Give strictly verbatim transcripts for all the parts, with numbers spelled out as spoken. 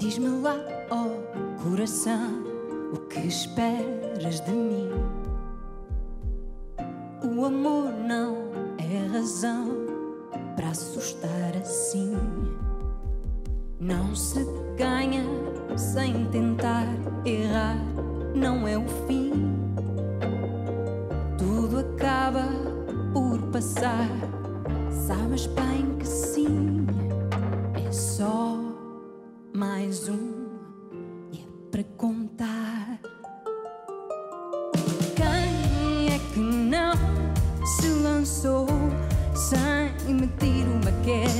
Diz-me lá, oh coração, o que esperas de mim? O amor não é razão para assustar assim. Não se ganha sem tentar errar, não é o fim. Tudo acaba por passar, sabes bem que sim. É só mais um e é para contar. Quem é que não se lançou sem meter uma queda?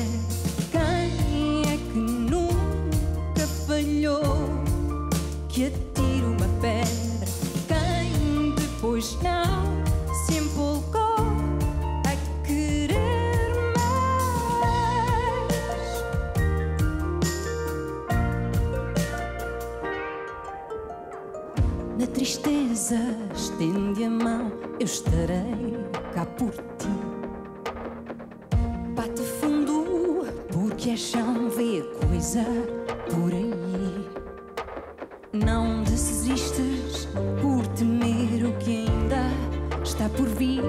Quem é que nunca falhou que atira uma pedra? Quem depois não se empolgou? Na tristeza estende a mão, eu estarei cá por ti. Bate fundo, porque é chão, vê a coisa por aí. Não desistes por temer o que ainda está por vir.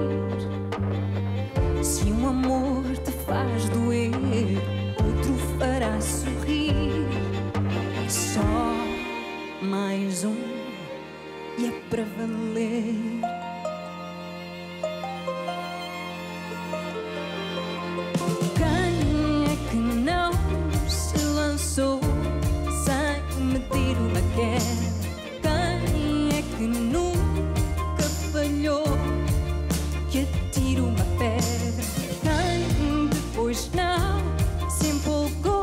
Se um amor te faz doer, outro fará sorrir. É só mais um e é para valer. Quem é que não se lançou sem meter uma queda? Quem é que nunca falhou que atira uma pedra? Quem depois não se empolgou?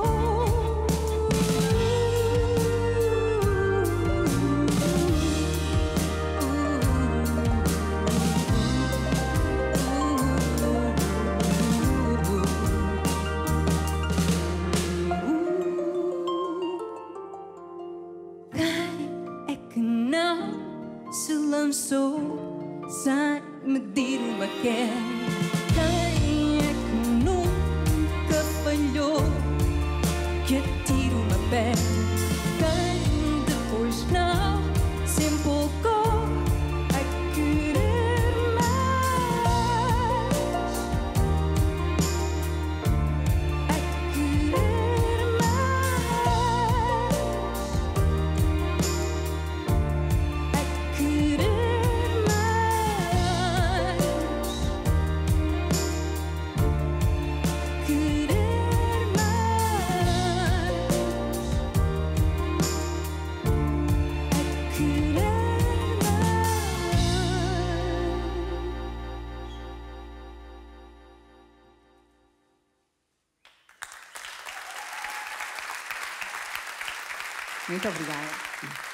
Lançou sem medir uma queda. Quem é que nunca falhou que atira uma pedra? Quem depois não se empolgou a querer mais? A querer mais? A querer. Muito obrigada.